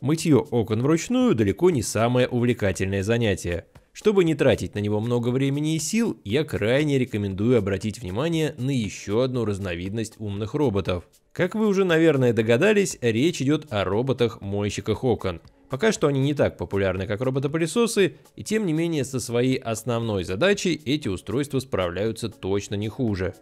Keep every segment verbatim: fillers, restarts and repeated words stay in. Мытье окон вручную далеко не самое увлекательное занятие. Чтобы не тратить на него много времени и сил, я крайне рекомендую обратить внимание на еще одну разновидность умных роботов. Как вы уже, наверное, догадались, речь идет о роботах-мойщиках окон. Пока что они не так популярны, как роботы-пылесосы, и тем не менее со своей основной задачей эти устройства справляются точно не хуже.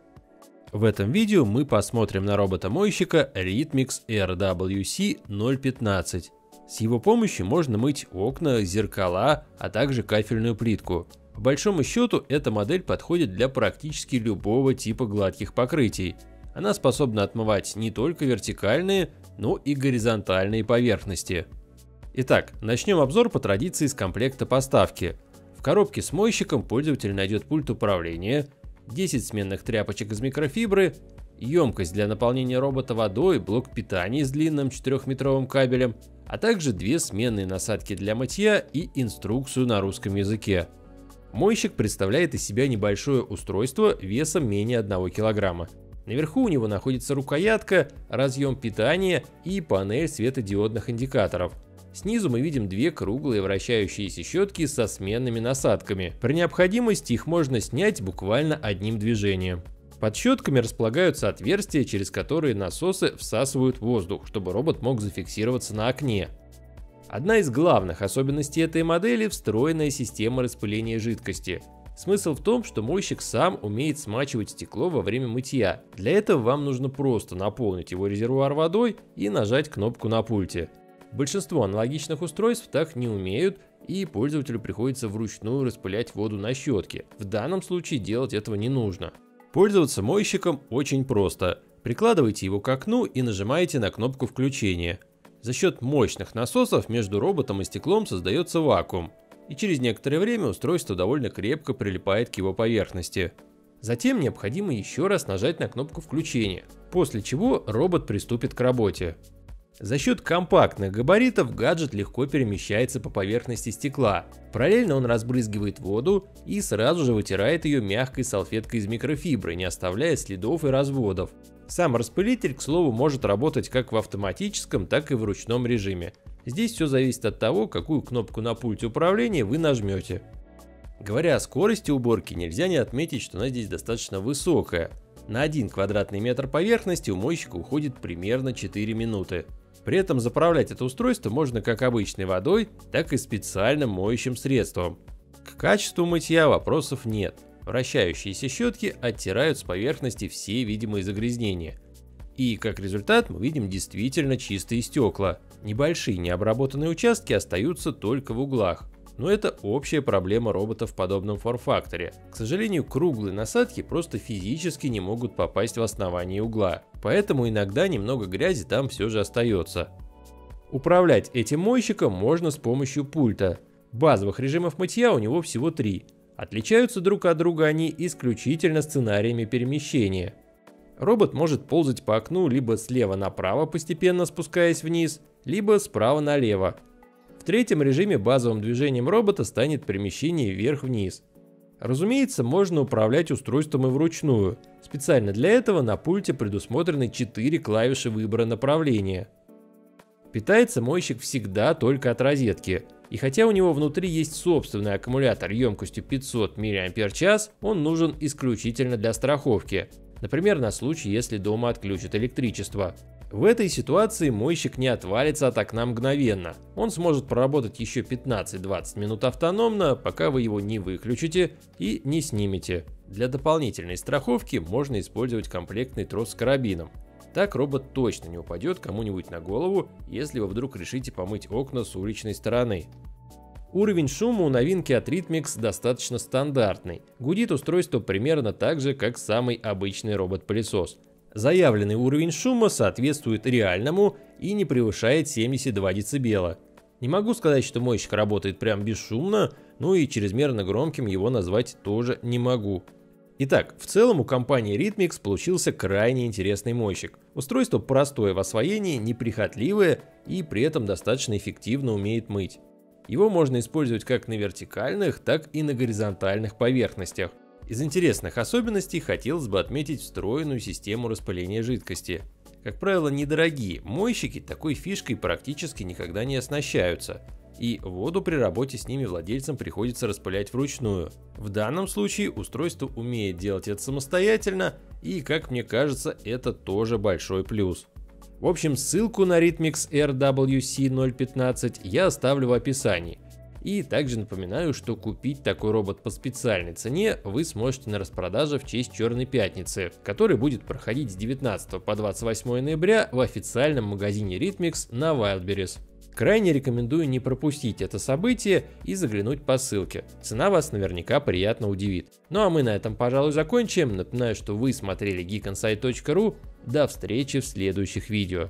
В этом видео мы посмотрим на робота-мойщика Ritmix эр дабл ю си ноль пятнадцать. С его помощью можно мыть окна, зеркала, а также кафельную плитку. По большому счету, эта модель подходит для практически любого типа гладких покрытий. Она способна отмывать не только вертикальные, но и горизонтальные поверхности. Итак, начнем обзор по традиции с комплекта поставки. В коробке с мойщиком пользователь найдет пульт управления, десять сменных тряпочек из микрофибры, емкость для наполнения робота водой, блок питания с длинным четырехметровым кабелем, а также две сменные насадки для мытья и инструкцию на русском языке. Мойщик представляет из себя небольшое устройство весом менее одного килограмма. Наверху у него находится рукоятка, разъем питания и панель светодиодных индикаторов. Снизу мы видим две круглые вращающиеся щетки со сменными насадками. При необходимости их можно снять буквально одним движением. Под щетками располагаются отверстия, через которые насосы всасывают воздух, чтобы робот мог зафиксироваться на окне. Одна из главных особенностей этой модели – встроенная система распыления жидкости. Смысл в том, что мойщик сам умеет смачивать стекло во время мытья. Для этого вам нужно просто наполнить его резервуар водой и нажать кнопку на пульте. Большинство аналогичных устройств так не умеют, и пользователю приходится вручную распылять воду на щетке. В данном случае делать этого не нужно. Пользоваться мойщиком очень просто. Прикладываете его к окну и нажимаете на кнопку включения. За счет мощных насосов между роботом и стеклом создается вакуум, и через некоторое время устройство довольно крепко прилипает к его поверхности. Затем необходимо еще раз нажать на кнопку включения, после чего робот приступит к работе. За счет компактных габаритов гаджет легко перемещается по поверхности стекла. Параллельно он разбрызгивает воду и сразу же вытирает ее мягкой салфеткой из микрофибры, не оставляя следов и разводов. Сам распылитель, к слову, может работать как в автоматическом, так и в ручном режиме. Здесь все зависит от того, какую кнопку на пульте управления вы нажмете. Говоря о скорости уборки, нельзя не отметить, что она здесь достаточно высокая. На один квадратный метр поверхности у мойщика уходит примерно четыре минуты. При этом заправлять это устройство можно как обычной водой, так и специальным моющим средством. К качеству мытья вопросов нет. Вращающиеся щетки оттирают с поверхности все видимые загрязнения. И как результат мы видим действительно чистые стекла. Небольшие необработанные участки остаются только в углах. Но это общая проблема роботов в подобном форм-факторе. К сожалению, круглые насадки просто физически не могут попасть в основание угла, поэтому иногда немного грязи там все же остается. Управлять этим мойщиком можно с помощью пульта. Базовых режимов мытья у него всего три. Отличаются друг от друга они исключительно сценариями перемещения. Робот может ползать по окну либо слева направо, постепенно спускаясь вниз, либо справа налево. В третьем режиме базовым движением робота станет перемещение вверх-вниз. Разумеется, можно управлять устройством и вручную. Специально для этого на пульте предусмотрены четыре клавиши выбора направления. Питается мойщик всегда только от розетки. И хотя у него внутри есть собственный аккумулятор емкостью пятьсот миллиампер-часов, он нужен исключительно для страховки. Например, на случай, если дома отключат электричество. В этой ситуации мойщик не отвалится от окна мгновенно. Он сможет проработать еще пятнадцать-двадцать минут автономно, пока вы его не выключите и не снимете. Для дополнительной страховки можно использовать комплектный трос с карабином. Так робот точно не упадет кому-нибудь на голову, если вы вдруг решите помыть окна с уличной стороны. Уровень шума у новинки от Ritmix достаточно стандартный. Гудит устройство примерно так же, как самый обычный робот-пылесос. Заявленный уровень шума соответствует реальному и не превышает семьдесят два децибела. Не могу сказать, что мойщик работает прям бесшумно, но и чрезмерно громким его назвать тоже не могу. Итак, в целом у компании Ritmix получился крайне интересный мойщик. Устройство простое в освоении, неприхотливое и при этом достаточно эффективно умеет мыть. Его можно использовать как на вертикальных, так и на горизонтальных поверхностях. Из интересных особенностей хотелось бы отметить встроенную систему распыления жидкости. Как правило, недорогие мойщики такой фишкой практически никогда не оснащаются, и воду при работе с ними владельцам приходится распылять вручную. В данном случае устройство умеет делать это самостоятельно, и, как мне кажется, это тоже большой плюс. В общем, ссылку на Ritmix эр дабл ю си ноль пятнадцать я оставлю в описании. И также напоминаю, что купить такой робот по специальной цене вы сможете на распродаже в честь Черной Пятницы, который будет проходить с девятнадцатого по двадцать восьмое ноября в официальном магазине Ritmix на Wildberries. Крайне рекомендую не пропустить это событие и заглянуть по ссылке. Цена вас наверняка приятно удивит. Ну а мы на этом, пожалуй, закончим. Напоминаю, что вы смотрели geek инсайт точка ру. До встречи в следующих видео.